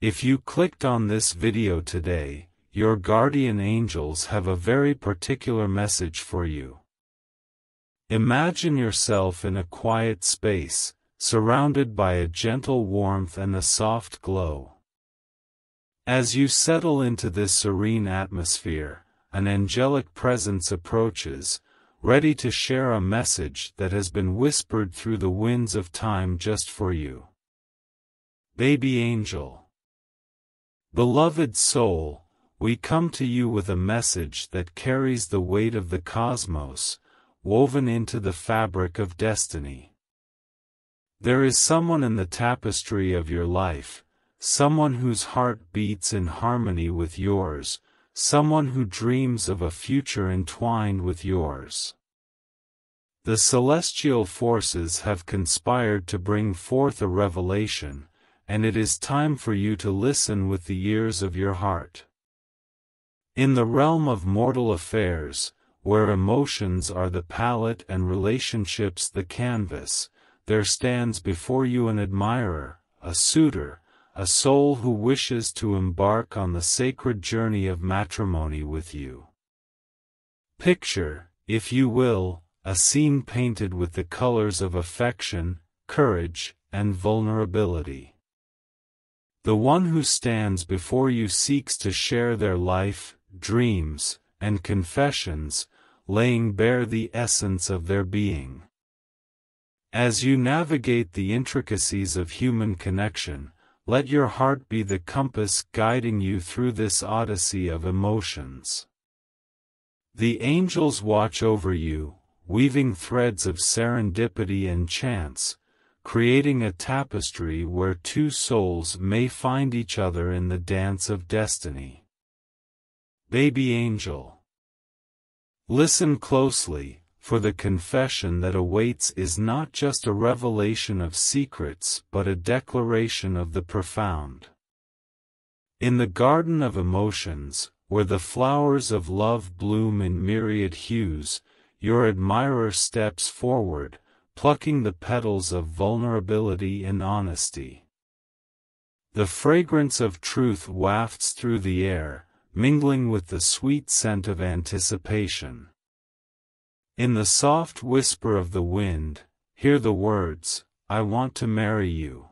If you clicked on this video today, your guardian angels have a very particular message for you. Imagine yourself in a quiet space, surrounded by a gentle warmth and a soft glow. As you settle into this serene atmosphere, an angelic presence approaches, ready to share a message that has been whispered through the winds of time just for you. Baby angel. Beloved soul, we come to you with a message that carries the weight of the cosmos, woven into the fabric of destiny. There is someone in the tapestry of your life, someone whose heart beats in harmony with yours, someone who dreams of a future entwined with yours. The celestial forces have conspired to bring forth a revelation, and it is time for you to listen with the ears of your heart. In the realm of mortal affairs, where emotions are the palette and relationships the canvas, there stands before you an admirer, a suitor, a soul who wishes to embark on the sacred journey of matrimony with you. Picture, if you will, a scene painted with the colors of affection, courage, and vulnerability. The one who stands before you seeks to share their life, dreams, and confessions, laying bare the essence of their being. As you navigate the intricacies of human connection, let your heart be the compass guiding you through this odyssey of emotions. The angels watch over you, weaving threads of serendipity and chance, creating a tapestry where two souls may find each other in the dance of destiny. Baby angel. Listen closely, for the confession that awaits is not just a revelation of secrets but a declaration of the profound. In the garden of emotions, where the flowers of love bloom in myriad hues, your admirer steps forward, plucking the petals of vulnerability and honesty. The fragrance of truth wafts through the air, mingling with the sweet scent of anticipation. In the soft whisper of the wind, hear the words, "I want to marry you."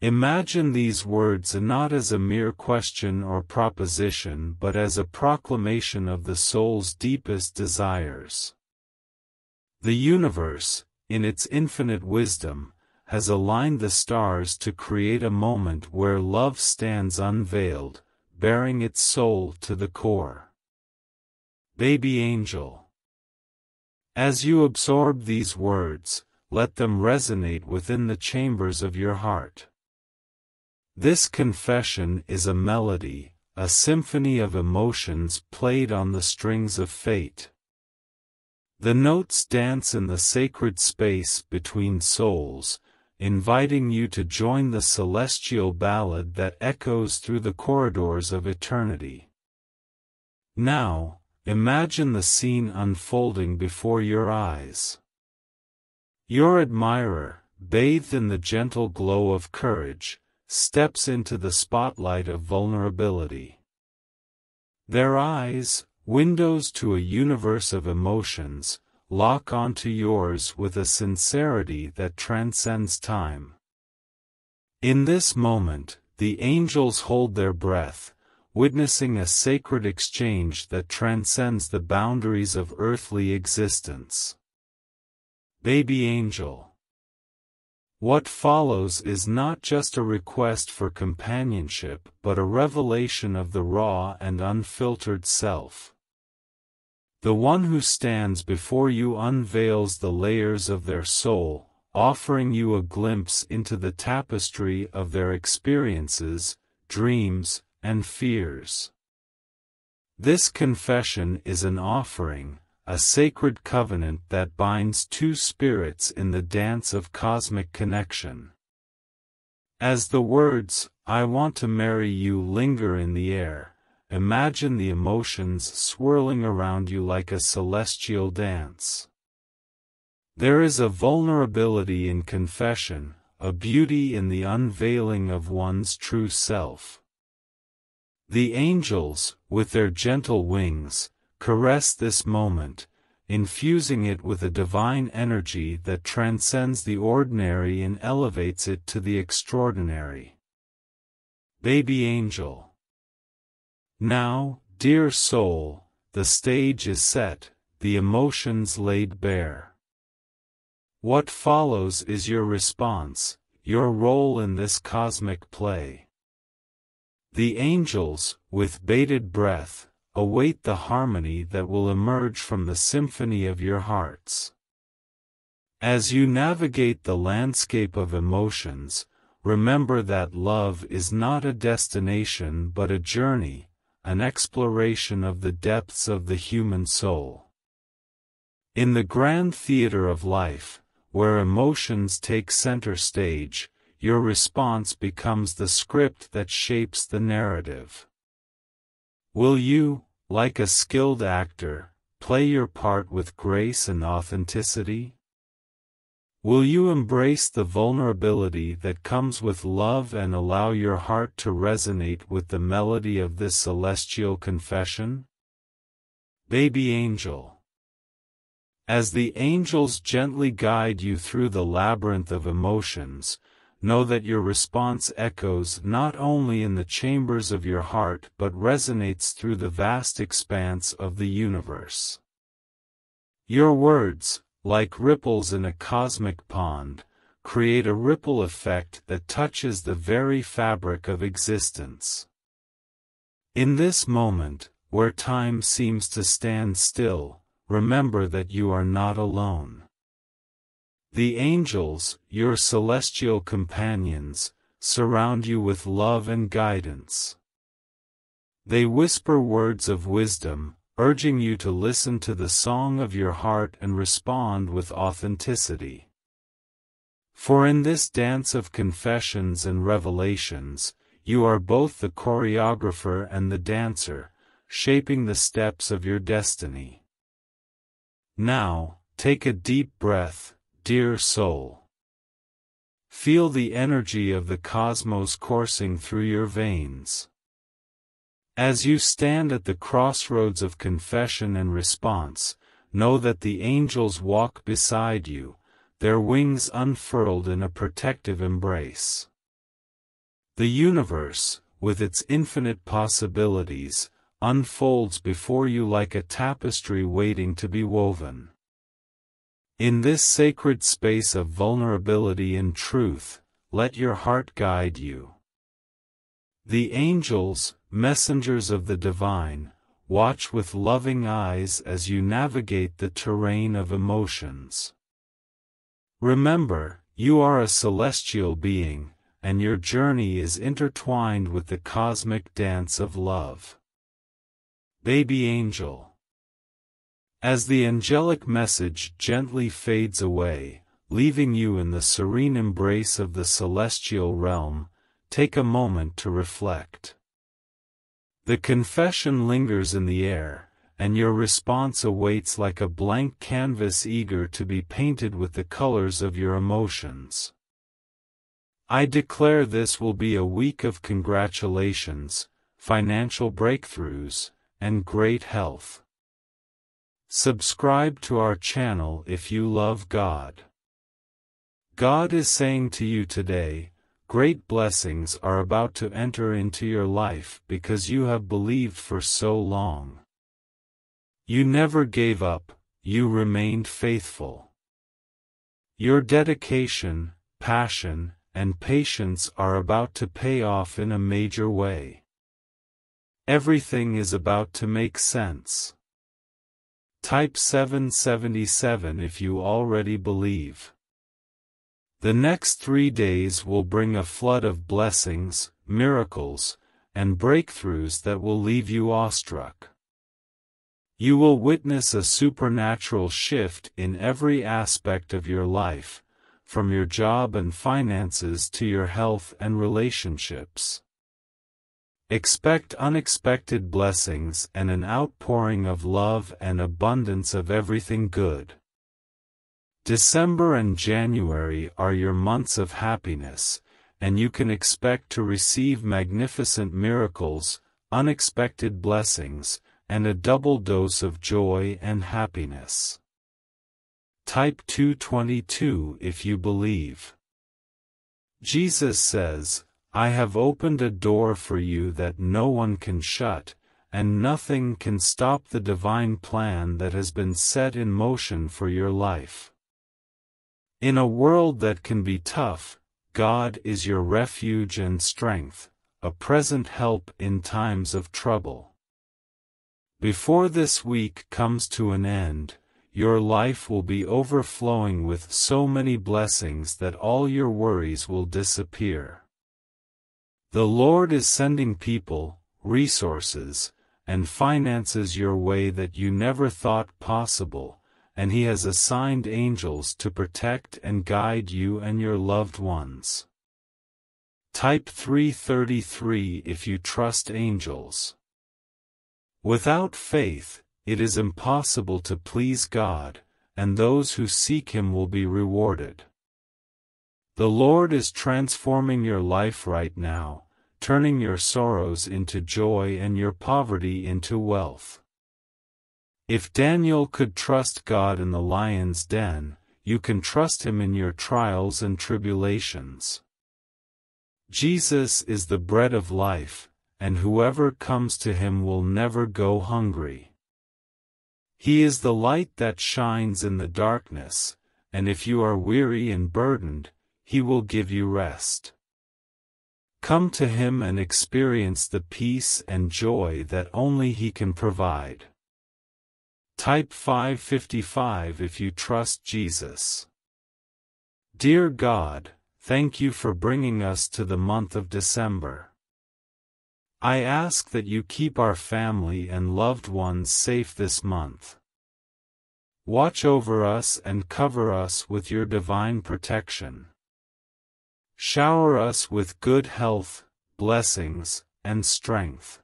Imagine these words not as a mere question or proposition but as a proclamation of the soul's deepest desires. The universe, in its infinite wisdom, has aligned the stars to create a moment where love stands unveiled, bearing its soul to the core. Baby angel. As you absorb these words, let them resonate within the chambers of your heart. This confession is a melody, a symphony of emotions played on the strings of fate. The notes dance in the sacred space between souls, inviting you to join the celestial ballad that echoes through the corridors of eternity. Now, imagine the scene unfolding before your eyes. Your admirer, bathed in the gentle glow of courage, steps into the spotlight of vulnerability. Their eyes, windows to a universe of emotions, lock onto yours with a sincerity that transcends time. In this moment, the angels hold their breath, witnessing a sacred exchange that transcends the boundaries of earthly existence. Baby angel. What follows is not just a request for companionship but a revelation of the raw and unfiltered self. The one who stands before you unveils the layers of their soul, offering you a glimpse into the tapestry of their experiences, dreams, and fears. This confession is an offering, a sacred covenant that binds two spirits in the dance of cosmic connection. As the words, "I want to marry you," linger in the air, imagine the emotions swirling around you like a celestial dance. There is a vulnerability in confession, a beauty in the unveiling of one's true self. The angels, with their gentle wings, caress this moment, infusing it with a divine energy that transcends the ordinary and elevates it to the extraordinary. Baby angel. Now, dear soul, the stage is set, the emotions laid bare. What follows is your response, your role in this cosmic play. The angels, with bated breath, await the harmony that will emerge from the symphony of your hearts. As you navigate the landscape of emotions, remember that love is not a destination but a journey, an exploration of the depths of the human soul. In the grand theater of life, where emotions take center stage, your response becomes the script that shapes the narrative. Will you, like a skilled actor, play your part with grace and authenticity? Will you embrace the vulnerability that comes with love and allow your heart to resonate with the melody of this celestial confession? Baby angel. As the angels gently guide you through the labyrinth of emotions, know that your response echoes not only in the chambers of your heart but resonates through the vast expanse of the universe. Your words, like ripples in a cosmic pond, create a ripple effect that touches the very fabric of existence. In this moment, where time seems to stand still, remember that you are not alone. The angels, your celestial companions, surround you with love and guidance. They whisper words of wisdom, urging you to listen to the song of your heart and respond with authenticity. For in this dance of confessions and revelations, you are both the choreographer and the dancer, shaping the steps of your destiny. Now, take a deep breath, dear soul. Feel the energy of the cosmos coursing through your veins. As you stand at the crossroads of confession and response, know that the angels walk beside you, their wings unfurled in a protective embrace. The universe, with its infinite possibilities, unfolds before you like a tapestry waiting to be woven. In this sacred space of vulnerability and truth, let your heart guide you. The angels, messengers of the divine, watch with loving eyes as you navigate the terrain of emotions. Remember, you are a celestial being, and your journey is intertwined with the cosmic dance of love. Baby angel. As the angelic message gently fades away, leaving you in the serene embrace of the celestial realm, take a moment to reflect. The confession lingers in the air, and your response awaits like a blank canvas eager to be painted with the colors of your emotions. I declare this will be a week of congratulations, financial breakthroughs, and great health. Subscribe to our channel if you love God. God is saying to you today, great blessings are about to enter into your life because you have believed for so long. You never gave up, you remained faithful. Your dedication, passion, and patience are about to pay off in a major way. Everything is about to make sense. Type 777 if you already believe. The next 3 days will bring a flood of blessings, miracles, and breakthroughs that will leave you awestruck. You will witness a supernatural shift in every aspect of your life, from your job and finances to your health and relationships. Expect unexpected blessings and an outpouring of love and abundance of everything good. December and January are your months of happiness, and you can expect to receive magnificent miracles, unexpected blessings, and a double dose of joy and happiness. Type 222 if you believe. Jesus says, "I have opened a door for you that no one can shut, and nothing can stop the divine plan that has been set in motion for your life." In a world that can be tough, God is your refuge and strength, a present help in times of trouble. Before this week comes to an end, your life will be overflowing with so many blessings that all your worries will disappear. The Lord is sending people, resources, and finances your way that you never thought possible, and He has assigned angels to protect and guide you and your loved ones. Type 333 if you trust angels. Without faith, it is impossible to please God, and those who seek Him will be rewarded. The Lord is transforming your life right now, turning your sorrows into joy and your poverty into wealth. If Daniel could trust God in the lion's den, you can trust Him in your trials and tribulations. Jesus is the bread of life, and whoever comes to Him will never go hungry. He is the light that shines in the darkness, and if you are weary and burdened, He will give you rest. Come to Him and experience the peace and joy that only He can provide. Type 555 if you trust Jesus. Dear God, thank you for bringing us to the month of December. I ask that you keep our family and loved ones safe this month. Watch over us and cover us with your divine protection. Shower us with good health, blessings, and strength.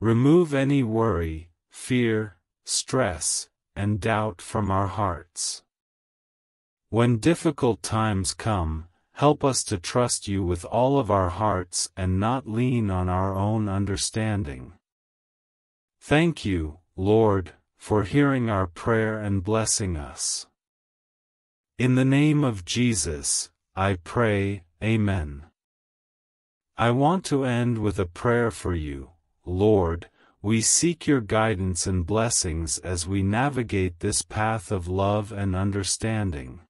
Remove any worry, fear, stress, and doubt from our hearts. When difficult times come, help us to trust you with all of our hearts and not lean on our own understanding. Thank you, Lord, for hearing our prayer and blessing us. In the name of Jesus, I pray, Amen. I want to end with a prayer for you, Lord. We seek your guidance and blessings as we navigate this path of love and understanding.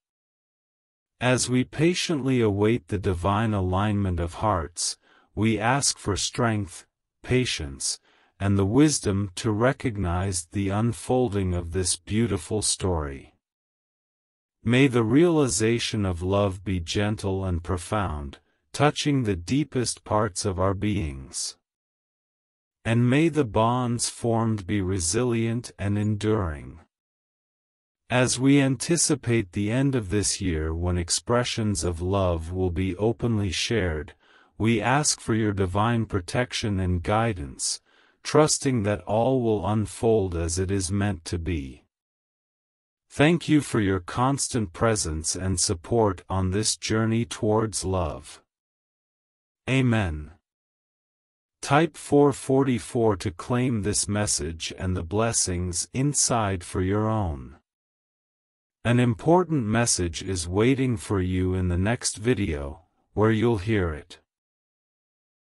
As we patiently await the divine alignment of hearts, we ask for strength, patience, and the wisdom to recognize the unfolding of this beautiful story. May the realization of love be gentle and profound, touching the deepest parts of our beings. And may the bonds formed be resilient and enduring. As we anticipate the end of this year when expressions of love will be openly shared, we ask for your divine protection and guidance, trusting that all will unfold as it is meant to be. Thank you for your constant presence and support on this journey towards love. Amen. Type 444 to claim this message and the blessings inside for your own. An important message is waiting for you in the next video, where you'll hear it.